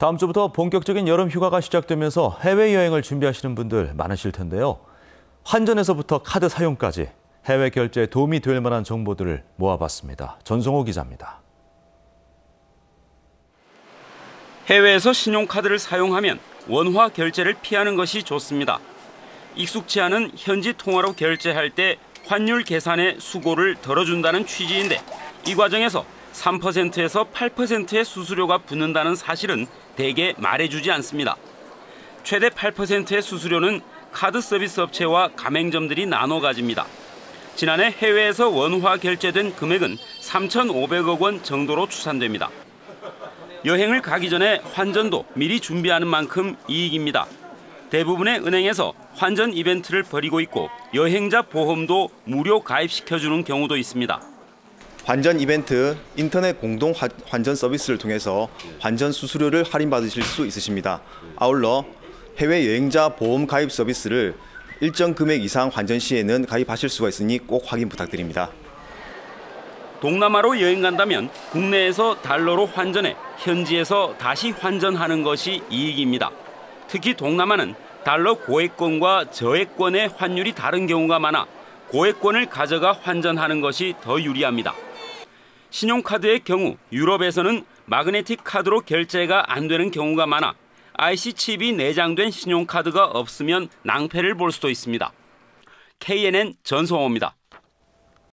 다음 주부터 본격적인 여름 휴가가 시작되면서 해외여행을 준비하시는 분들 많으실 텐데요. 환전에서부터 카드 사용까지 해외 결제에 도움이 될 만한 정보들을 모아봤습니다. 전성호 기자입니다. 해외에서 신용카드를 사용하면 원화 결제를 피하는 것이 좋습니다. 익숙치 않은 현지 통화로 결제할 때 환율 계산에 수고를 덜어준다는 취지인데 이 과정에서 3%에서 8%의 수수료가 붙는다는 사실은 대개 말해주지 않습니다. 최대 8%의 수수료는 카드 서비스 업체와 가맹점들이 나눠 가집니다. 지난해 해외에서 원화 결제된 금액은 3,500억 원 정도로 추산됩니다. 여행을 가기 전에 환전도 미리 준비하는 만큼 이익입니다. 대부분의 은행에서 환전 이벤트를 벌이고 있고 여행자 보험도 무료 가입시켜주는 경우도 있습니다. 환전 이벤트, 인터넷 공동 환전 서비스를 통해서 환전 수수료를 할인받으실 수 있으십니다. 아울러 해외여행자 보험 가입 서비스를 일정 금액 이상 환전 시에는 가입하실 수가 있으니 꼭 확인 부탁드립니다. 동남아로 여행 간다면 국내에서 달러로 환전해 현지에서 다시 환전하는 것이 이익입니다. 특히 동남아는 달러 고액권과 저액권의 환율이 다른 경우가 많아 고액권을 가져가 환전하는 것이 더 유리합니다. 신용카드의 경우 유럽에서는 마그네틱 카드로 결제가 안 되는 경우가 많아 IC칩이 내장된 신용카드가 없으면 낭패를 볼 수도 있습니다. KNN 전성호입니다.